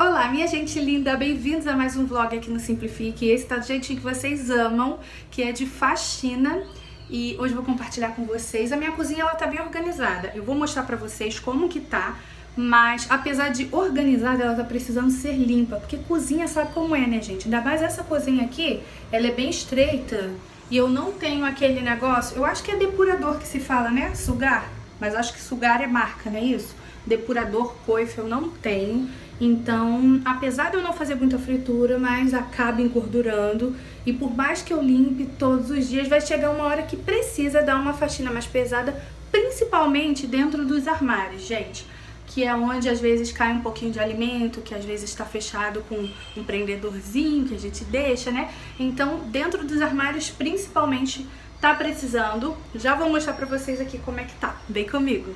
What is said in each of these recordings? Olá, minha gente linda, bem-vindos a mais um vlog aqui no Simplifique. Esse tá do jeitinho que vocês amam, que é de faxina. E hoje eu vou compartilhar com vocês. A minha cozinha, ela tá bem organizada. Eu vou mostrar pra vocês como que tá. Mas, apesar de organizada, ela tá precisando ser limpa. Porque cozinha sabe como é, né, gente? Ainda mais essa cozinha aqui, ela é bem estreita. E eu não tenho aquele negócio... Eu acho que é depurador que se fala, né? Sugar. Mas acho que sugar é marca, não é isso? Depurador, coifa, eu não tenho. Então, apesar de eu não fazer muita fritura, mas acaba engordurando. E por mais que eu limpe todos os dias, vai chegar uma hora que precisa dar uma faxina mais pesada, principalmente dentro dos armários, gente. Que é onde às vezes cai um pouquinho de alimento, que às vezes está fechado com um prendedorzinho que a gente deixa, né? Então, dentro dos armários, principalmente, tá precisando. Já vou mostrar pra vocês aqui como é que tá. Vem comigo!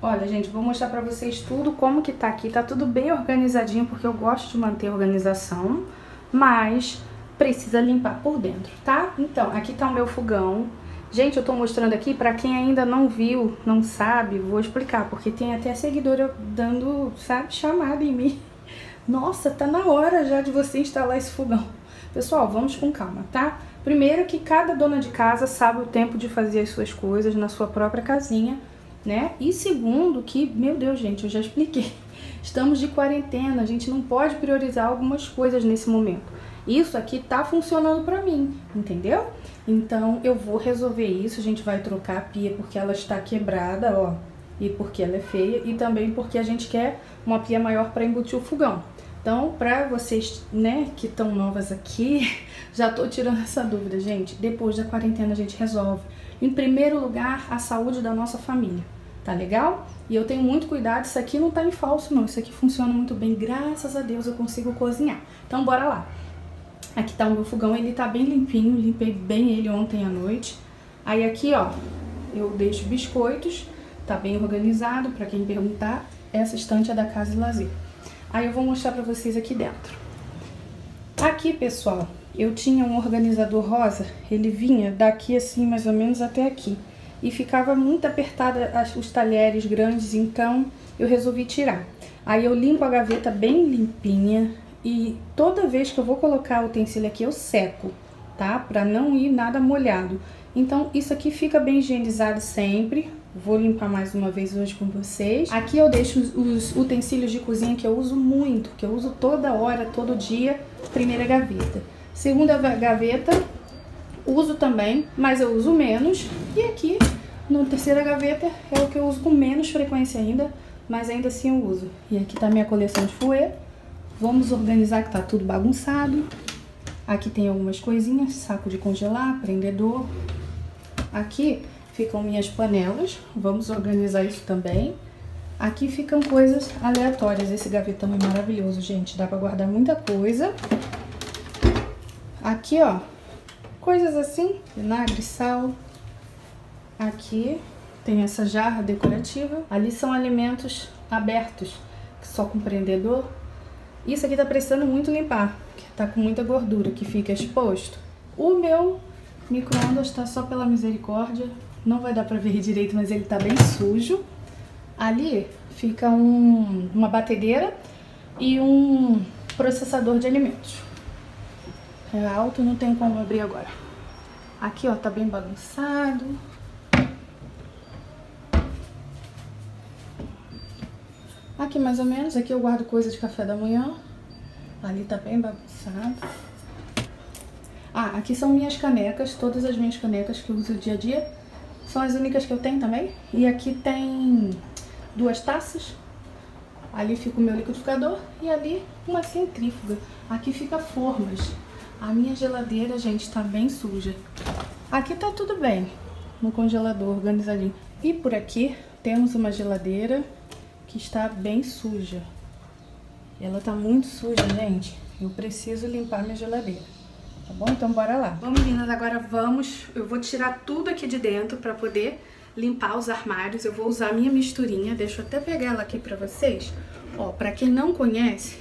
Olha, gente, vou mostrar pra vocês tudo como que tá aqui. Tá tudo bem organizadinho, porque eu gosto de manter a organização, mas precisa limpar por dentro, tá? Então, aqui tá o meu fogão. Gente, eu tô mostrando aqui, pra quem ainda não viu, não sabe, vou explicar, porque tem até a seguidora dando, sabe, chamada em mim. Nossa, tá na hora já de você instalar esse fogão. Pessoal, vamos com calma, tá? Primeiro que cada dona de casa sabe o tempo de fazer as suas coisas na sua própria casinha, né? E segundo que, meu Deus, gente, eu já expliquei, estamos de quarentena, a gente não pode priorizar algumas coisas nesse momento. Isso aqui tá funcionando pra mim, entendeu? Então eu vou resolver isso, a gente vai trocar a pia porque ela está quebrada, ó, e porque ela é feia, e também porque a gente quer uma pia maior pra embutir o fogão. Então, pra vocês, né, que estão novas aqui, já tô tirando essa dúvida, gente. Depois da quarentena a gente resolve. Em primeiro lugar, a saúde da nossa família, tá legal? E eu tenho muito cuidado, isso aqui não tá em falso não, isso aqui funciona muito bem, graças a Deus eu consigo cozinhar. Então, bora lá. Aqui tá o meu fogão, ele tá bem limpinho, limpei bem ele ontem à noite. Aí aqui, ó, eu deixo biscoitos, tá bem organizado, pra quem perguntar, essa estante é da Casa e Lazer. Aí eu vou mostrar pra vocês aqui dentro. Aqui, pessoal, eu tinha um organizador rosa, ele vinha daqui assim, mais ou menos até aqui. E ficava muito apertada os talheres grandes, então eu resolvi tirar. Aí eu limpo a gaveta bem limpinha e toda vez que eu vou colocar o utensílio aqui eu seco, tá? Pra não ir nada molhado. Então isso aqui fica bem higienizado sempre. Vou limpar mais uma vez hoje com vocês. Aqui eu deixo os utensílios de cozinha que eu uso muito, que eu uso toda hora, todo dia. Primeira gaveta. Segunda gaveta, uso também, mas eu uso menos. E aqui, na terceira gaveta, é o que eu uso com menos frequência ainda, mas ainda assim eu uso. E aqui tá minha coleção de fouet. Vamos organizar que tá tudo bagunçado. Aqui tem algumas coisinhas, saco de congelar, prendedor. Aqui ficam minhas panelas, vamos organizar isso também. Aqui ficam coisas aleatórias, esse gavetão é maravilhoso, gente, dá pra guardar muita coisa. Aqui, ó, coisas assim, vinagre, sal. Aqui tem essa jarra decorativa, ali são alimentos abertos, só com prendedor. Isso aqui tá precisando muito limpar, porque tá com muita gordura que fica exposto. O meu micro-ondas tá só pela misericórdia. Não vai dar pra ver direito, mas ele tá bem sujo. Ali fica uma batedeira e um processador de alimentos. É alto, não tem como abrir agora. Aqui, ó, tá bem bagunçado. Aqui mais ou menos, aqui eu guardo coisa de café da manhã. Ali tá bem bagunçado. Ah, aqui são minhas canecas, todas as minhas canecas que eu uso dia a dia. São as únicas que eu tenho também. E aqui tem duas taças. Ali fica o meu liquidificador. E ali uma centrífuga. Aqui fica formas. A minha geladeira, gente, tá bem suja. Aqui tá tudo bem. No congelador, organizadinho. E por aqui temos uma geladeira que está bem suja. Ela tá muito suja, gente. Eu preciso limpar minha geladeira. Tá bom? Então bora lá. Bom, meninas, agora vamos... Eu vou tirar tudo aqui de dentro pra poder limpar os armários. Eu vou usar a minha misturinha. Deixa eu até pegar ela aqui pra vocês. Ó, pra quem não conhece,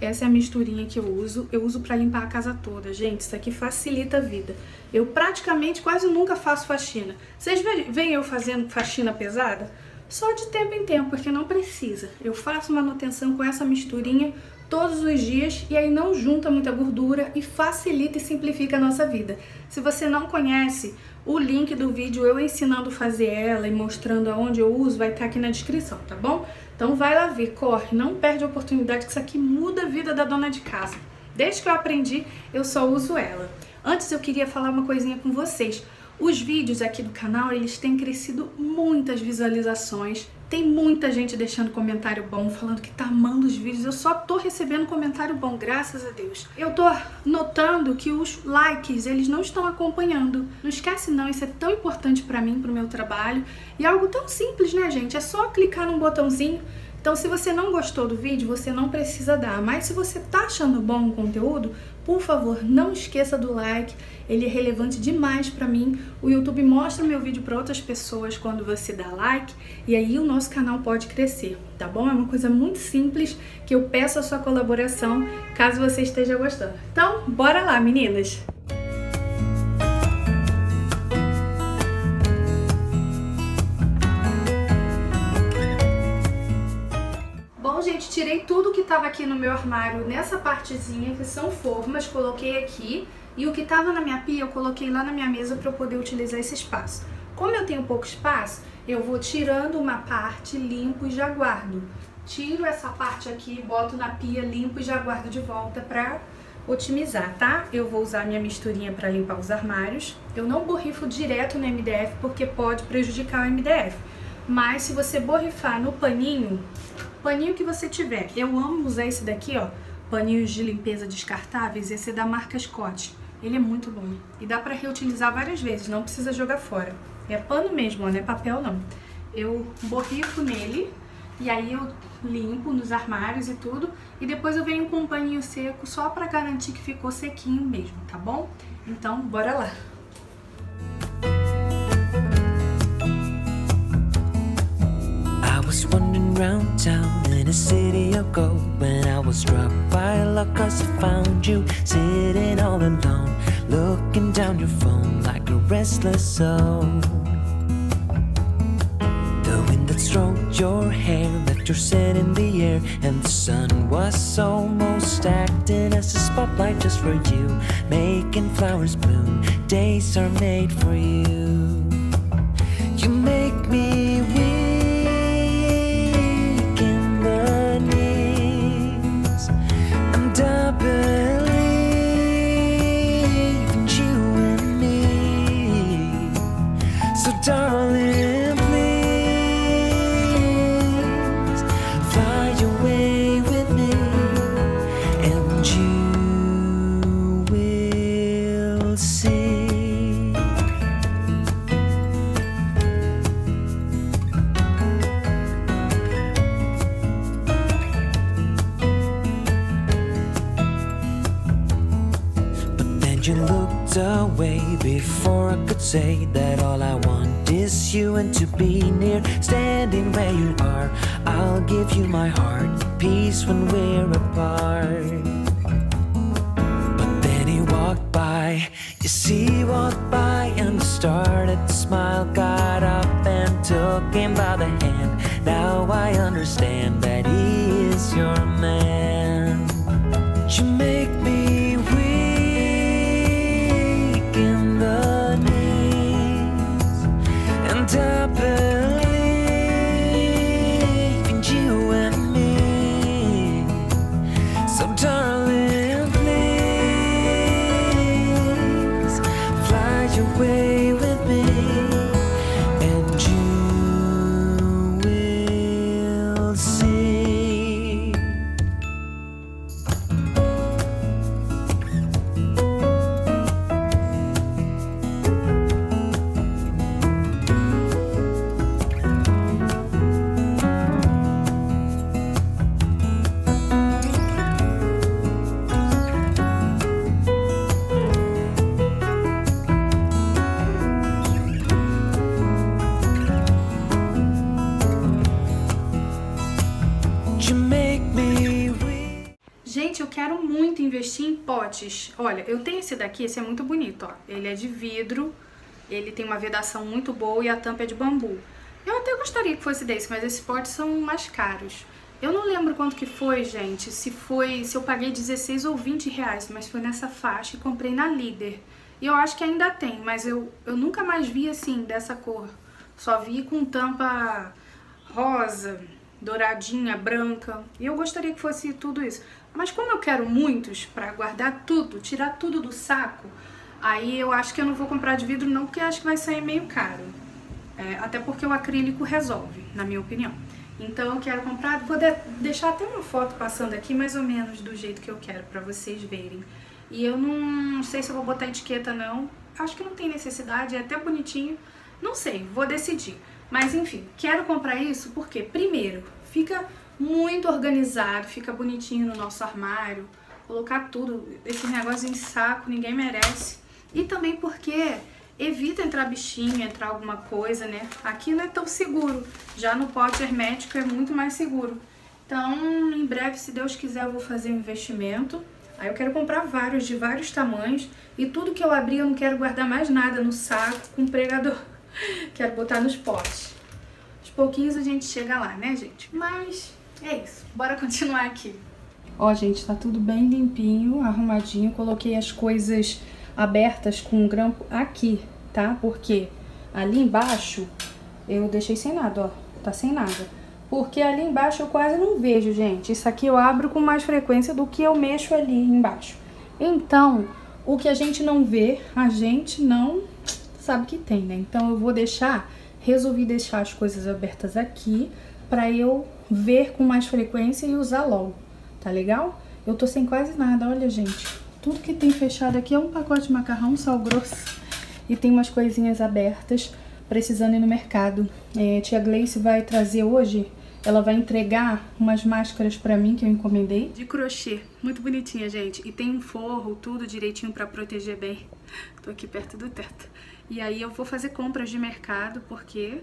essa é a misturinha que eu uso. Eu uso pra limpar a casa toda, gente. Isso aqui facilita a vida. Eu praticamente quase nunca faço faxina. Vocês veem eu fazendo faxina pesada? Só de tempo em tempo, porque não precisa. Eu faço manutenção com essa misturinha todos os dias e aí não junta muita gordura e facilita e simplifica a nossa vida. Se você não conhece, o link do vídeo eu ensinando a fazer ela e mostrando aonde eu uso vai estar aqui na descrição, tá bom? Então vai lá ver, corre, não perde a oportunidade que isso aqui muda a vida da dona de casa. Desde que eu aprendi, eu só uso ela. Antes eu queria falar uma coisinha com vocês. Os vídeos aqui do canal, eles têm crescido muitas visualizações. Tem muita gente deixando comentário bom, falando que tá amando os vídeos. Eu só tô recebendo comentário bom, graças a Deus. Eu tô notando que os likes, eles não estão acompanhando. Não esquece não, isso é tão importante pra mim, pro meu trabalho. E é algo tão simples, né, gente? É só clicar num botãozinho. Então, se você não gostou do vídeo, você não precisa dar. Mas se você tá achando bom o conteúdo, por favor, não esqueça do like. Ele é relevante demais pra mim. O YouTube mostra meu vídeo pra outras pessoas quando você dá like. E aí o nosso canal pode crescer, tá bom? É uma coisa muito simples que eu peço a sua colaboração, caso você esteja gostando. Então, bora lá, meninas! Tirei tudo que estava aqui no meu armário, nessa partezinha que são formas, coloquei aqui. E o que estava na minha pia eu coloquei lá na minha mesa para eu poder utilizar esse espaço. Como eu tenho pouco espaço, eu vou tirando uma parte, limpo e já guardo. Tiro essa parte aqui, boto na pia, limpo e já guardo de volta para otimizar, tá? Eu vou usar minha misturinha para limpar os armários. Eu não borrifo direto no MDF porque pode prejudicar o MDF. Mas se você borrifar no paninho que você tiver. Eu amo usar esse daqui, ó, paninhos de limpeza descartáveis, esse é da marca Scott. Ele é muito bom e dá pra reutilizar várias vezes, não precisa jogar fora. É pano mesmo, ó, não é papel não. Eu borrifo nele e aí eu limpo nos armários e tudo e depois eu venho com um paninho seco só pra garantir que ficou sequinho mesmo, tá bom? Então, bora lá! I was wandering round town in a city of gold when I was struck by luck cause I found you sitting all alone looking down your phone like a restless soul. The wind that stroked your hair left your scent in the air and the sun was almost acting as a spotlight just for you, making flowers bloom, days are made for you. You make me weak away before I could say that all I want is you and to be near, standing where you are, I'll give you my heart, peace when we're apart. But then he walked by, yes he walked by and started to smile, got up and took him by the hand, now I understand that he is your man. You make me investir em potes. Olha, eu tenho esse daqui, esse é muito bonito, ó. Ele é de vidro, ele tem uma vedação muito boa e a tampa é de bambu. Eu até gostaria que fosse desse, mas esses potes são mais caros. Eu não lembro quanto que foi, gente, se eu paguei 16 ou 20 reais, mas foi nessa faixa e comprei na Líder. E eu acho que ainda tem, mas eu nunca mais vi assim, dessa cor. Só vi com tampa rosa, douradinha, branca. E eu gostaria que fosse tudo isso. Mas como eu quero muitos pra guardar tudo, tirar tudo do saco, aí eu acho que eu não vou comprar de vidro não, porque eu acho que vai sair meio caro. É, até porque o acrílico resolve, na minha opinião. Então eu quero comprar, vou deixar até uma foto passando aqui, mais ou menos do jeito que eu quero, pra vocês verem. E eu não sei se eu vou botar etiqueta não, acho que não tem necessidade, é até bonitinho, não sei, vou decidir. Mas enfim, quero comprar isso porque, primeiro, fica muito organizado, fica bonitinho no nosso armário, colocar tudo, esse negócio em saco, ninguém merece. E também porque evita entrar bichinho, entrar alguma coisa, né? Aqui não é tão seguro, já no pote hermético é muito mais seguro. Então, em breve, se Deus quiser, eu vou fazer um investimento. Aí eu quero comprar vários, de vários tamanhos, e tudo que eu abrir eu não quero guardar mais nada no saco com pregador. Quero botar nos potes. Aos pouquinhos a gente chega lá, né, gente? Mas é isso, bora continuar aqui. Ó, gente, tá tudo bem limpinho, arrumadinho. Coloquei as coisas abertas com grampo aqui, tá? Porque ali embaixo eu deixei sem nada, ó, tá sem nada. Porque ali embaixo eu quase não vejo, gente. Isso aqui eu abro com mais frequência do que eu mexo ali embaixo. Então, o que a gente não vê, a gente não sabe que tem, né? Então eu vou deixar, resolvi deixar as coisas abertas aqui pra eu ver com mais frequência e usar logo, tá legal? Eu tô sem quase nada, olha, gente. Tudo que tem fechado aqui é um pacote de macarrão, sal grosso. E tem umas coisinhas abertas, precisando ir no mercado. É, tia Gleice vai trazer hoje... Ela vai entregar umas máscaras pra mim que eu encomendei. De crochê. Muito bonitinha, gente. E tem um forro, tudo direitinho pra proteger bem. Tô aqui perto do teto. E aí eu vou fazer compras de mercado porque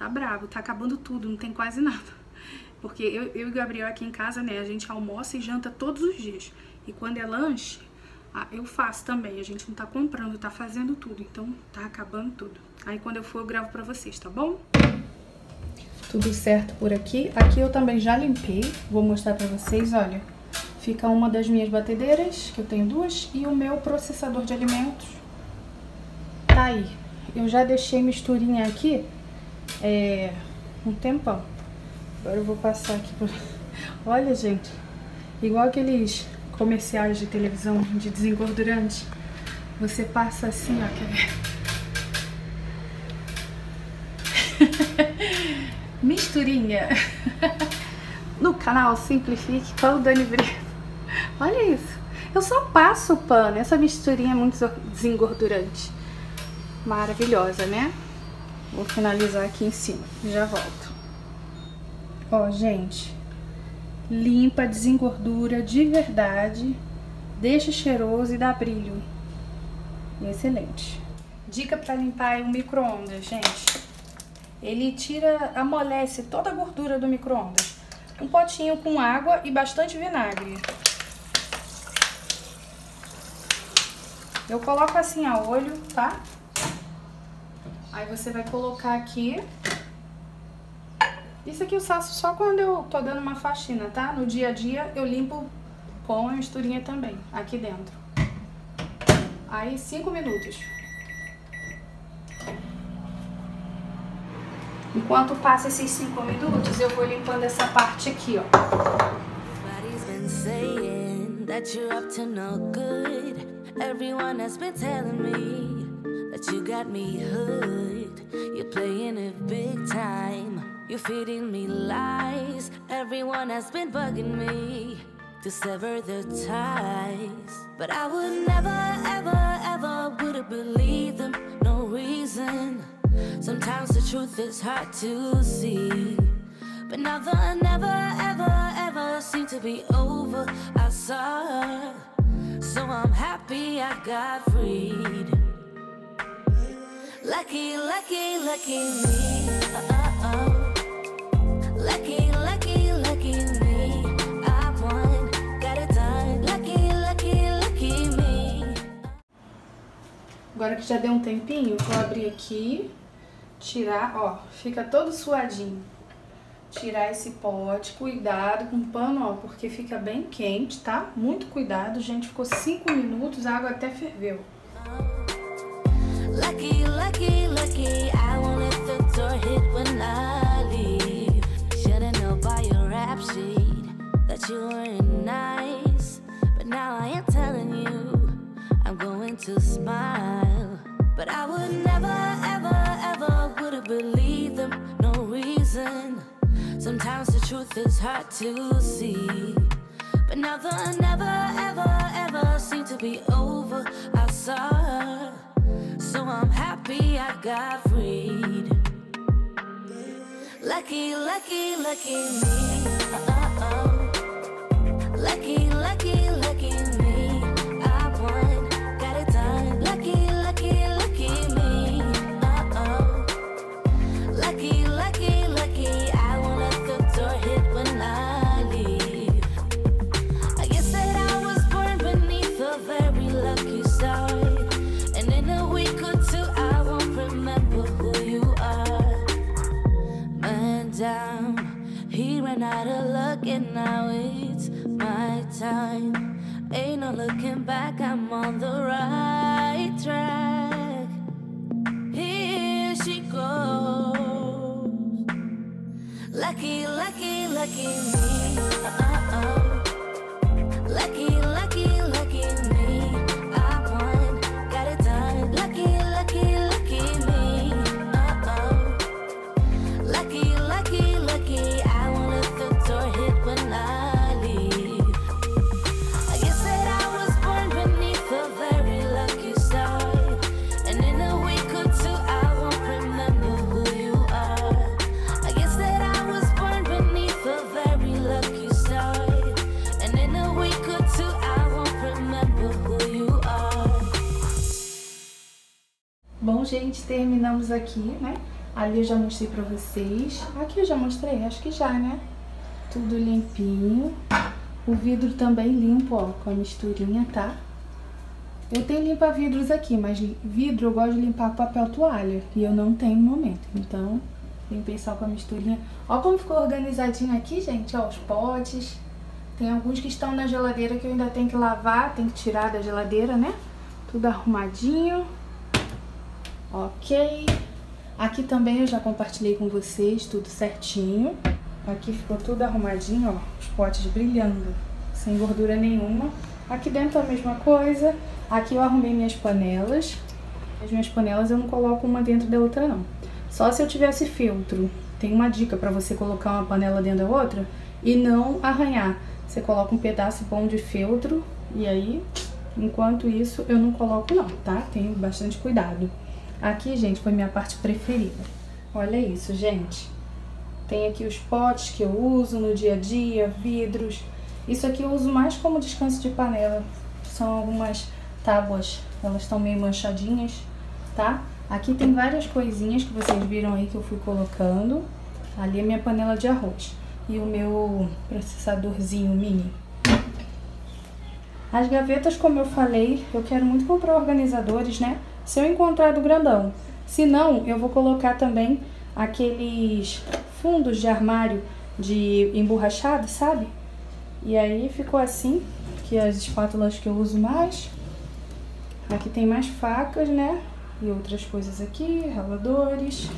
tá bravo. Tá acabando tudo, não tem quase nada. Porque eu e o Gabriel aqui em casa, né, a gente almoça e janta todos os dias. E quando é lanche, eu faço também. A gente não tá comprando, tá fazendo tudo. Então tá acabando tudo. Aí quando eu for eu gravo pra vocês, tá bom? Tudo certo por aqui. Aqui eu também já limpei. Vou mostrar pra vocês, olha. Fica uma das minhas batedeiras, que eu tenho duas, e o meu processador de alimentos. Tá aí. Eu já deixei misturinha aqui um tempão. Agora eu vou passar aqui por... Olha, gente. Igual aqueles comerciais de televisão de desengordurante. Você passa assim, ó. Quer ver? Misturinha no canal Simplifique com Dani Brito. Olha isso, eu só passo o pano. Essa misturinha é muito desengordurante, maravilhosa, né? Vou finalizar aqui em cima, já volto. Ó, gente, limpa, desengordura de verdade, deixa cheiroso e dá brilho. Excelente. Dica pra limpar é o micro-ondas, gente. Ele tira, amolece toda a gordura do micro-ondas. Um potinho com água e bastante vinagre. Eu coloco assim a olho, tá? Aí você vai colocar aqui. Isso aqui eu faço só quando eu tô dando uma faxina, tá? No dia a dia eu limpo com a misturinha também, aqui dentro. Aí 5 minutos. Enquanto passa esses 5 minutos, eu vou limpando essa parte aqui, ó. Sometimes the truth is hard to see, but never ever seem to be over. I saw her, so I'm happy I got freed. Lucky me, oh, oh, oh. Lucky me, I won, got it done. Lucky me. Agora que já deu um tempinho, vou abrir aqui. Tirar, ó, fica todo suadinho. tirar esse pote, cuidado com o pano, ó, porque fica bem quente, tá? Muito cuidado, gente, ficou 5 minutos, a água até ferveu. Lucky, lucky, lucky, I won't let the door hit when I leave. Shouldn't know by your rap sheet that you weren't nice, but now I am telling you, I'm going to smile. But I would never, ever, ever would have believed them, no reason. Sometimes the truth is hard to see, but now the never, ever, ever seem to be over. I saw her, so I'm happy I got freed. Lucky, lucky, lucky me. Uh-oh. Lucky, lucky, lucky me. I won, got it done. Lucky, lucky, lucky me. Uh-oh. Lucky, lucky, lucky. I won't let the door hit when I leave. I guess that I was born beneath a very lucky star. And in a week or two, I won't remember who you are. Man down, he ran out of luck and now it's my time. Ain't no looking back, I'm on the right track. Here she goes. Lucky, lucky, lucky me. Uh-oh. Lucky, lucky, lucky me. Bom, gente, terminamos aqui, né? Ali eu já mostrei pra vocês. Aqui eu já mostrei, acho que já, né? Tudo limpinho. O vidro também limpo, ó, com a misturinha, tá? Eu tenho limpa-vidros aqui, mas vidro eu gosto de limpar com papel toalha. E eu não tenho no momento, então limpei só com a misturinha. Ó como ficou organizadinho aqui, gente, ó, os potes. Tem alguns que estão na geladeira que eu ainda tenho que lavar, tenho que tirar da geladeira, né? Tudo arrumadinho. Ok, aqui também eu já compartilhei com vocês tudo certinho. Aqui ficou tudo arrumadinho, ó, os potes brilhando, sem gordura nenhuma. Aqui dentro a mesma coisa. Aqui eu arrumei minhas panelas. As minhas panelas eu não coloco uma dentro da outra não, só se eu tivesse filtro. Tem uma dica pra você colocar uma panela dentro da outra e não arranhar. Você coloca um pedaço bom de filtro e aí, enquanto isso, eu não coloco não, tá? Tenho bastante cuidado. Aqui, gente, foi minha parte preferida. Olha isso, gente. Tem aqui os potes que eu uso no dia a dia, vidros. Isso aqui eu uso mais como descanso de panela. São algumas tábuas, elas estão meio manchadinhas, tá? Aqui tem várias coisinhas que vocês viram aí que eu fui colocando. Ali é minha panela de arroz e o meu processadorzinho mini. As gavetas, como eu falei, eu quero muito comprar organizadores, né? Se eu encontrar do grandão. Se não, eu vou colocar também aqueles fundos de armário de emborrachado, sabe? E aí ficou assim, que as espátulas que eu uso mais. Aqui tem mais facas, né? E outras coisas aqui, raladores.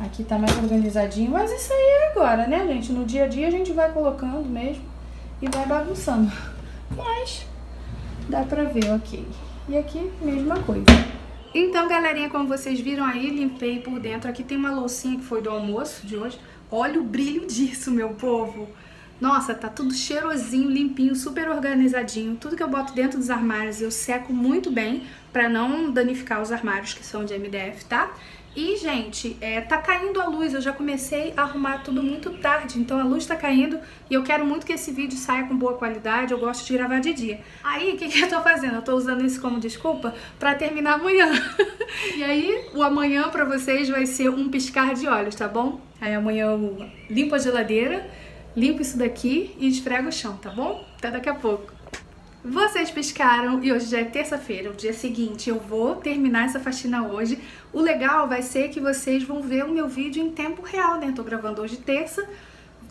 Aqui tá mais organizadinho, mas isso aí é agora, né, gente? No dia a dia a gente vai colocando mesmo e vai bagunçando. Mas dá pra ver, ok. E aqui, mesma coisa. Então, galerinha, como vocês viram aí, limpei por dentro. Aqui tem uma loucinha que foi do almoço de hoje. Olha o brilho disso, meu povo. Nossa, tá tudo cheirosinho, limpinho, super organizadinho. Tudo que eu boto dentro dos armários eu seco muito bem pra não danificar os armários que são de MDF, tá? E, gente, tá caindo a luz, eu já comecei a arrumar tudo muito tarde, então a luz tá caindo e eu quero muito que esse vídeo saia com boa qualidade, eu gosto de gravar de dia. Aí, o que eu tô fazendo? Eu tô usando isso como desculpa pra terminar amanhã. E aí, o amanhã pra vocês vai ser um piscar de olhos, tá bom? Aí amanhã eu limpo a geladeira, limpo isso daqui e esfrego o chão, tá bom? Até daqui a pouco. Vocês piscaram e hoje já é terça-feira, o dia seguinte. Eu vou terminar essa faxina hoje. O legal vai ser que vocês vão ver o meu vídeo em tempo real, né? Eu tô gravando hoje terça.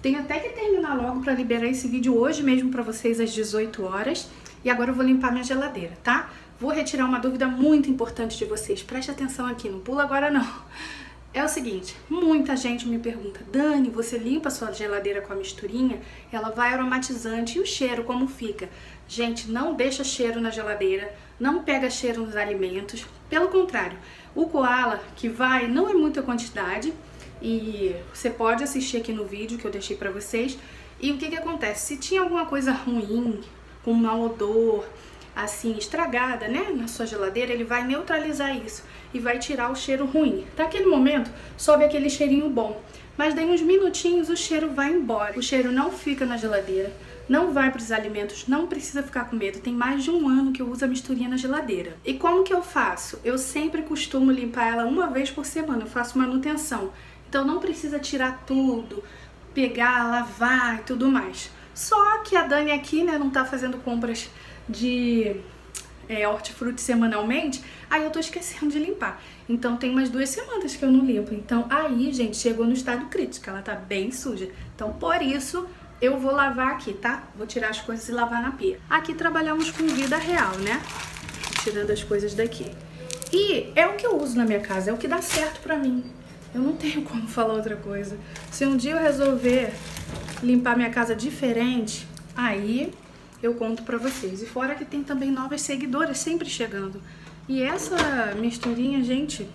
Tenho até que terminar logo pra liberar esse vídeo hoje mesmo pra vocês às 18 horas. E agora eu vou limpar minha geladeira, tá? Vou retirar uma dúvida muito importante de vocês. Preste atenção aqui, não pula agora não. É o seguinte, muita gente me pergunta: Dani, você limpa a sua geladeira com a misturinha? Ela vai aromatizante, e o cheiro como fica? Gente, não deixa cheiro na geladeira, não pega cheiro nos alimentos. Pelo contrário, o koala que vai não é muita quantidade, e você pode assistir aqui no vídeo que eu deixei pra vocês. E o que que acontece? Se tinha alguma coisa ruim, com mau odor, assim, estragada, né, na sua geladeira, ele vai neutralizar isso e vai tirar o cheiro ruim. Daquele momento, sobe aquele cheirinho bom, mas daí uns minutinhos o cheiro vai embora. O cheiro não fica na geladeira, não vai para os alimentos, não precisa ficar com medo. Tem mais de um ano que eu uso a misturinha na geladeira. E como que eu faço? Eu sempre costumo limpar ela uma vez por semana, eu faço manutenção. Então não precisa tirar tudo, pegar, lavar e tudo mais. Só que a Dani aqui, né, não tá fazendo compras de hortifruti semanalmente, aí eu tô esquecendo de limpar. Então tem umas 2 semanas que eu não limpo. Então aí, gente, chegou no estado crítico, ela tá bem suja. Então por isso eu vou lavar aqui, tá? Vou tirar as coisas e lavar na pia. Aqui trabalhamos com vida real, né? Tirando as coisas daqui. E é o que eu uso na minha casa, é o que dá certo pra mim. Eu não tenho como falar outra coisa. Se um dia eu resolver limpar minha casa diferente, aí eu conto pra vocês. E fora que tem também novas seguidoras sempre chegando. E essa misturinha, gente,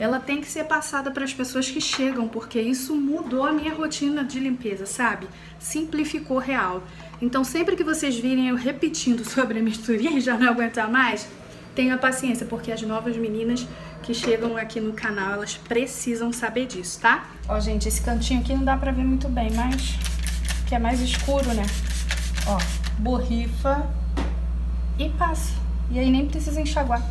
ela tem que ser passada pras pessoas que chegam, porque isso mudou a minha rotina de limpeza, sabe? Simplificou real. Então sempre que vocês virem eu repetindo sobre a misturinha e já não aguentar mais, tenha paciência, porque as novas meninas que chegam aqui no canal, elas precisam saber disso, tá? Ó, gente, esse cantinho aqui não dá pra ver muito bem, mas que é mais escuro, né? Ó, borrifa e passa. E aí nem precisa enxaguar.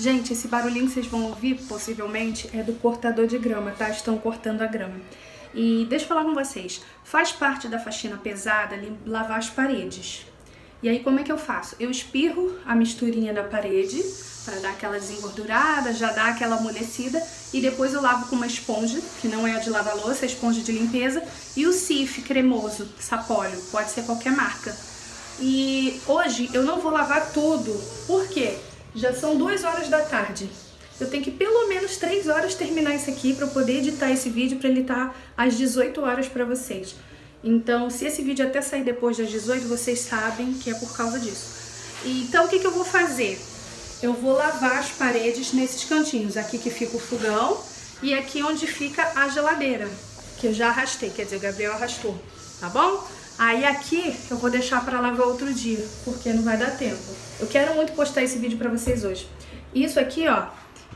Gente, esse barulhinho que vocês vão ouvir, possivelmente, é do cortador de grama, tá? Estão cortando a grama. E deixa eu falar com vocês, faz parte da faxina pesada lavar as paredes. E aí como é que eu faço? Eu espirro a misturinha na parede, para dar aquela desengordurada, já dar aquela amolecida, e depois eu lavo com uma esponja, que não é a de lavar louça, é a esponja de limpeza, e o Cif cremoso, sapólio, pode ser qualquer marca. E hoje eu não vou lavar tudo, por quê? Já são 2 horas da tarde. Eu tenho que pelo menos 3 horas terminar isso aqui para eu poder editar esse vídeo para ele estar às 18 horas para vocês. Então, se esse vídeo até sair depois das 18, vocês sabem que é por causa disso. Então, o que que eu vou fazer? Eu vou lavar as paredes nesses cantinhos. Aqui que fica o fogão e aqui onde fica a geladeira, que eu já arrastei, quer dizer, o Gabriel arrastou, tá bom? Aí aqui eu vou deixar pra lavar outro dia, porque não vai dar tempo. Eu quero muito postar esse vídeo pra vocês hoje. Isso aqui, ó,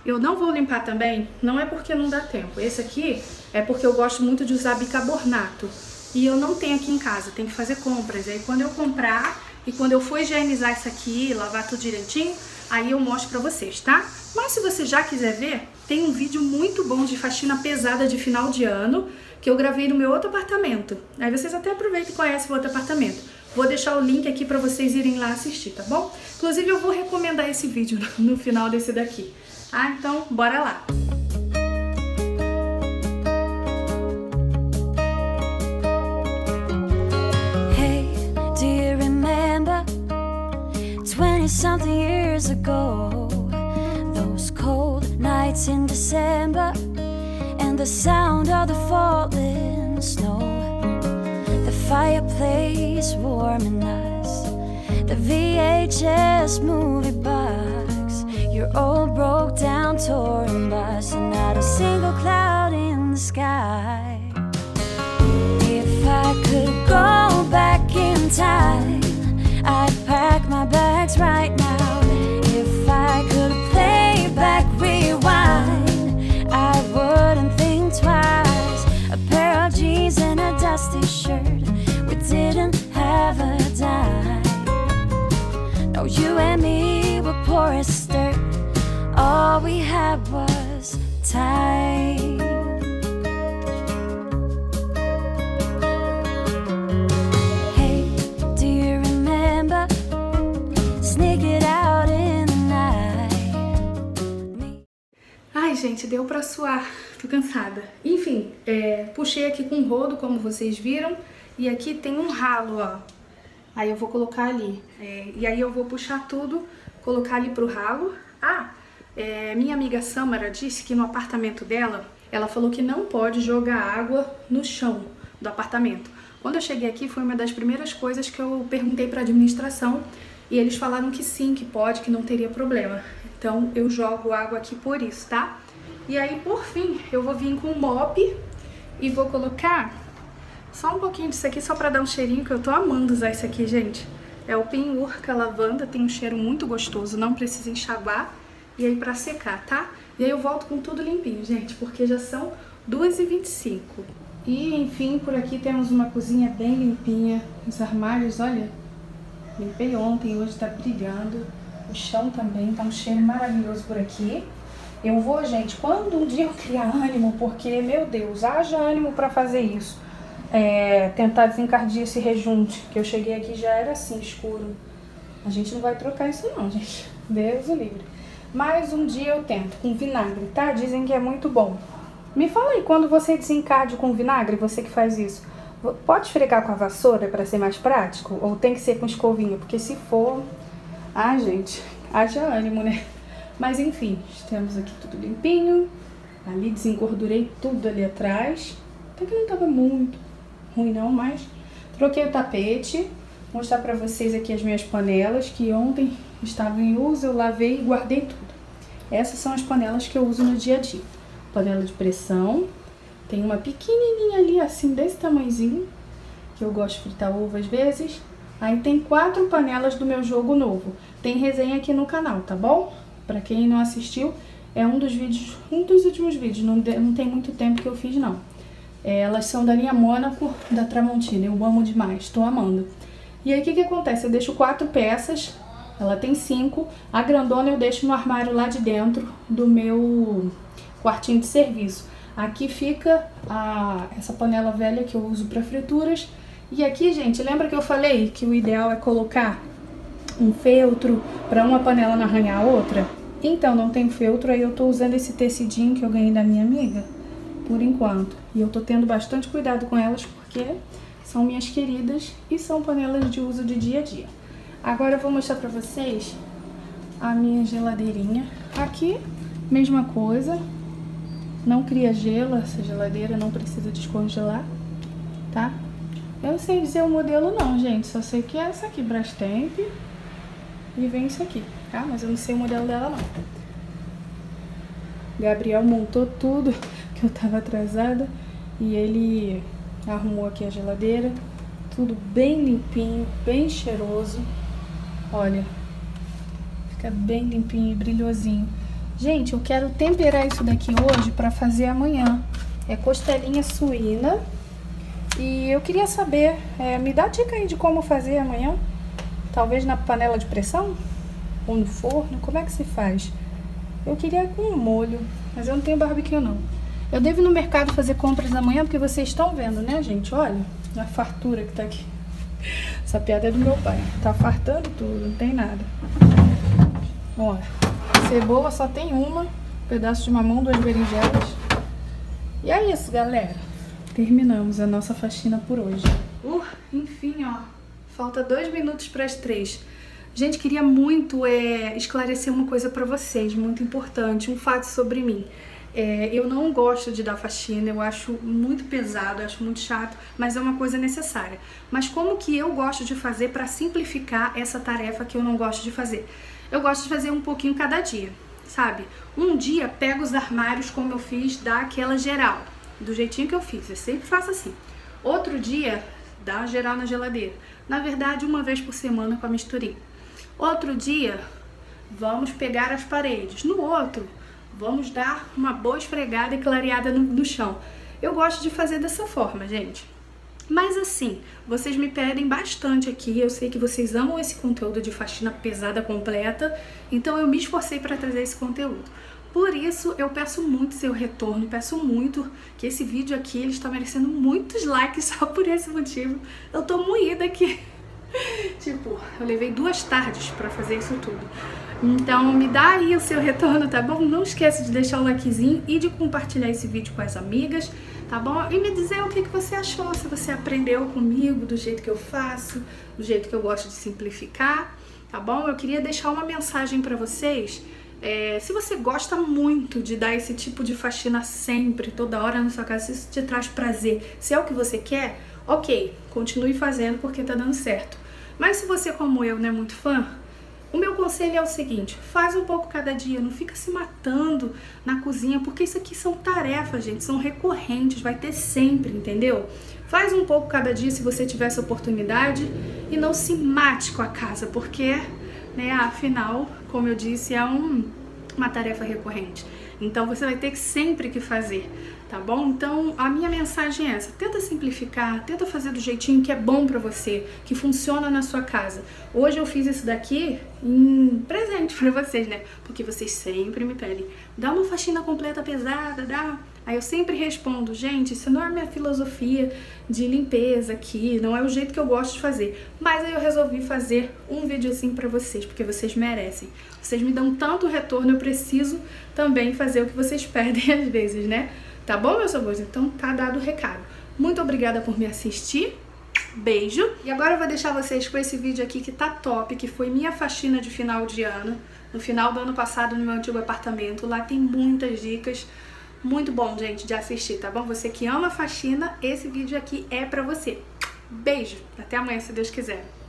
eu não vou limpar também, não é porque não dá tempo. Esse aqui é porque eu gosto muito de usar bicarbonato. E eu não tenho aqui em casa, tenho que fazer compras. Aí quando eu comprar, E quando eu for higienizar isso aqui, lavar tudo direitinho, aí eu mostro pra vocês, tá? Mas se você já quiser ver, tem um vídeo muito bom de faxina pesada de final de ano que eu gravei no meu outro apartamento. Aí vocês até aproveitam e conhecem o outro apartamento. Vou deixar o link aqui pra vocês irem lá assistir, tá bom? Inclusive eu vou recomendar esse vídeo no final desse daqui. Ah, então bora lá! Something years ago, those cold nights in December, and the sound of the falling snow, the fireplace warming us, the VHS movie box, your old broke down touring bus, and not a single cloud in the sky. If I could go back in time, I'd pack my bags right now. If I could play back rewind, I wouldn't think twice. A pair of jeans and a dusty shirt, we didn't have a dime. No, you and me were poor as dirt, all we had was time. Gente, deu pra suar, tô cansada. Enfim, puxei aqui com rodo, como vocês viram, e aqui tem um ralo, ó. Aí eu vou colocar ali. E aí eu vou puxar tudo, colocar ali pro ralo. Ah, minha amiga Samara disse que no apartamento dela, ela falou que não pode jogar água no chão do apartamento. Quando eu cheguei aqui, foi uma das primeiras coisas que eu perguntei pra administração, e eles falaram que sim, que pode, que não teria problema. Então eu jogo água aqui por isso, tá? E aí, por fim, eu vou vir com o mop e vou colocar só um pouquinho disso aqui, só pra dar um cheirinho, que eu tô amando usar isso aqui, gente. É o Penhurca Lavanda, tem um cheiro muito gostoso, não precisa enxaguar. E aí pra secar, tá? E aí eu volto com tudo limpinho, gente, porque já são 2h25. E, enfim, por aqui temos uma cozinha bem limpinha. Os armários, olha, limpei ontem, hoje tá brilhando. O chão também, tá um cheiro maravilhoso por aqui. Eu vou, gente, quando um dia eu criar ânimo, porque, meu Deus, haja ânimo pra fazer isso. Tentar desencardir esse rejunte, que eu cheguei aqui já era assim, escuro. A gente não vai trocar isso não, gente. Deus o livre. Mas um dia eu tento, com vinagre, tá? Dizem que é muito bom. Me fala aí, quando você desencarde com vinagre, você que faz isso, pode esfregar com a vassoura pra ser mais prático? Ou tem que ser com escovinha? Porque se for... Ah, gente, haja ânimo, né? Mas enfim, temos aqui tudo limpinho. Ali desengordurei tudo ali atrás. Até que não tava muito ruim não, mas... Troquei o tapete. Vou mostrar pra vocês aqui as minhas panelas, que ontem estavam em uso, eu lavei e guardei tudo. Essas são as panelas que eu uso no dia a dia. Panela de pressão. Tem uma pequenininha ali, assim, desse tamanhozinho, que eu gosto de fritar ovo às vezes. Aí tem 4 panelas do meu jogo novo. Tem resenha aqui no canal, tá bom? Pra quem não assistiu, é um dos últimos vídeos. Não tem muito tempo que eu fiz, não. Elas são da linha Mônaco, da Tramontina. Eu amo demais, tô amando. E aí o que acontece? Eu deixo 4 peças, ela tem 5. A grandona eu deixo no armário lá de dentro do meu quartinho de serviço. Aqui fica essa panela velha que eu uso pra frituras. E aqui, gente, lembra que eu falei que o ideal é colocar um feltro para uma panela não arranhar a outra? Então, não tem feltro, aí eu tô usando esse tecidinho que eu ganhei da minha amiga, por enquanto. E eu tô tendo bastante cuidado com elas, porque são minhas queridas e são panelas de uso de dia a dia. Agora eu vou mostrar pra vocês a minha geladeirinha. Aqui, mesma coisa. Não cria gelo essa geladeira, não precisa descongelar, tá? Eu não sei dizer o modelo não, gente, só sei que é essa aqui, Brastemp, e vem isso aqui, tá? Mas eu não sei o modelo dela não. Gabriel montou tudo, que eu tava atrasada, e ele arrumou aqui a geladeira, tudo bem limpinho, bem cheiroso, olha, fica bem limpinho e brilhosinho. Gente, eu quero temperar isso daqui hoje pra fazer amanhã, é costelinha suína. E eu queria saber, me dá dica aí de como fazer amanhã. Talvez na panela de pressão? Ou no forno? Como é que se faz? Eu queria com um molho, mas eu não tenho barbecue não. Eu devo ir no mercado fazer compras da manhã, porque vocês estão vendo, né, gente? Olha a fartura que tá aqui. Essa piada é do meu pai. Tá fartando tudo, não tem nada. Ó, cebola só tem uma, um pedaço de mamão, duas berinjelas. E é isso, galera. Terminamos a nossa faxina por hoje. Enfim, ó. Falta 2 minutos para as 3. Gente, queria muito esclarecer uma coisa para vocês, muito importante, um fato sobre mim. Eu não gosto de dar faxina, eu acho muito pesado, eu acho muito chato, mas é uma coisa necessária. Mas como que eu gosto de fazer para simplificar essa tarefa que eu não gosto de fazer? Eu gosto de fazer um pouquinho cada dia, sabe? Um dia pego os armários como eu fiz, dá aquela geral, do jeitinho que eu fiz, eu sempre faço assim. Outro dia, dá geral na geladeira. Na verdade, uma vez por semana com a misturinha. Outro dia, vamos pegar as paredes. No outro, vamos dar uma boa esfregada e clareada no chão. Eu gosto de fazer dessa forma, gente. Mas assim, vocês me pedem bastante aqui. Eu sei que vocês amam esse conteúdo de faxina pesada completa. Então eu me esforcei para trazer esse conteúdo. Por isso, eu peço muito seu retorno, peço muito que esse vídeo aqui, ele está merecendo muitos likes só por esse motivo. Eu tô moída aqui. Tipo, eu levei 2 tardes pra fazer isso tudo. Então me dá aí o seu retorno, tá bom? Não esquece de deixar o likezinho e de compartilhar esse vídeo com as amigas, tá bom? E me dizer o que você achou, se você aprendeu comigo, do jeito que eu faço, do jeito que eu gosto de simplificar, tá bom? Eu queria deixar uma mensagem pra vocês. Se você gosta muito de dar esse tipo de faxina sempre, toda hora na sua casa, se isso te traz prazer, se é o que você quer, ok, continue fazendo porque tá dando certo. Mas se você, como eu, não é muito fã, o meu conselho é o seguinte, faz um pouco cada dia, não fica se matando na cozinha, porque isso aqui são tarefas, gente, são recorrentes, vai ter sempre, entendeu? Faz um pouco cada dia se você tiver essa oportunidade e não se mate com a casa, porque... afinal, como eu disse, é uma tarefa recorrente. Então você vai ter sempre que fazer, tá bom? Então a minha mensagem é essa, tenta simplificar, tenta fazer do jeitinho que é bom pra você, que funciona na sua casa. Hoje eu fiz isso daqui em presente pra vocês, né? Porque vocês sempre me pedem, dá uma faxina completa pesada, dá... Aí eu sempre respondo, gente, isso não é a minha filosofia de limpeza aqui, não é o jeito que eu gosto de fazer. Mas aí eu resolvi fazer um vídeo assim pra vocês, porque vocês merecem. Vocês me dão tanto retorno, eu preciso também fazer o que vocês pedem às vezes, né? Tá bom, meus amores? Então tá dado o recado. Muito obrigada por me assistir. Beijo. E agora eu vou deixar vocês com esse vídeo aqui que tá top, que foi minha faxina de final de ano. No final do ano passado, no meu antigo apartamento. Lá tem muitas dicas. Muito bom, gente, de assistir, tá bom? Você que ama faxina, esse vídeo aqui é pra você. Beijo! Até amanhã, se Deus quiser.